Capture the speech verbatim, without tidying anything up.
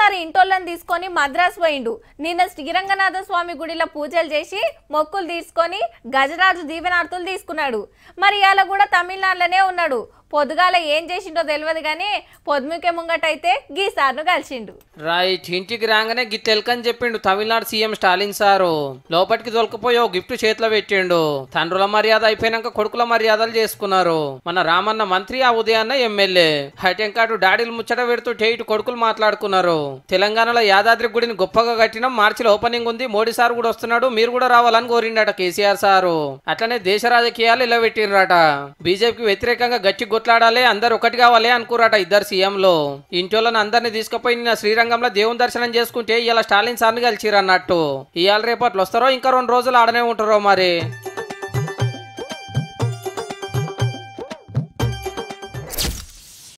ఒక్కసారి ఇంటోళ్ళని తీసుకొని మద్రాస్ పోయిండు. నిన్న శ్రీరంగనాథ స్వామి గుడిలో పూజలు చేసి మొక్కులు తీసుకొని గజరాజు దీవెనార్తులు తీసుకున్నాడు. మరి ఇవాళ కూడా తమిళనాడులోనే ఉన్నాడు. పొద్దుగాల ఏం చేసిండో తెలియదు కానీ పొద్దుముకే ముంగటైతే గీ సార్ను కలిసిండు. రైట్, ఇంటికి రాగానే గి తెలకని చెప్పిండు తమిళనాడు సీఎం స్టాలిన్ సారు. లోపలికి దొలకపోయో గిఫ్ట్ చేతిలో పెట్టిండు. తండ్రుల మర్యాద అయిపోయినాక కొడుకుల మర్యాదలు చేసుకున్నారు. మన రామన్న మంత్రి, ఆ ఉదయాన్న ఎమ్మెల్యే. హైటెంకాటు డాడీలు ముచ్చట పెడుతూ టేటు కొడుకులు మాట్లాడుకున్నారు. తెలంగాణలో యాదాద్రి గుడిని గొప్పగా కట్టినాం, మార్చిలో ఓపెనింగ్ ఉంది, మోడీ సార్ కూడా వస్తున్నాడు, మీరు కూడా రావాలని కోరిండట కేసీఆర్ సారు. అట్లనే దేశ రాజకీయాలు ఇలా పెట్టినరట. బీజేపీకి వ్యతిరేకంగా గట్టి కొట్లాడాలి, అందరు ఒకటి కావాలి అనుకురాట ఇద్దరు సీఎంలు. ఇంటోళ్ళని అందరినీ తీసుకుపోయి నిన్న శ్రీరంగంలో దేవుని దర్శనం చేసుకుంటే ఇలా స్టాలిన్ సార్ని కలిసిరన్నట్టు. ఇవాళ రేపట్లు వస్తారో ఇంకా రెండు రోజులు ఆడనే ఉంటారో మరి.